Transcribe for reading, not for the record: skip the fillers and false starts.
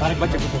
baca buku.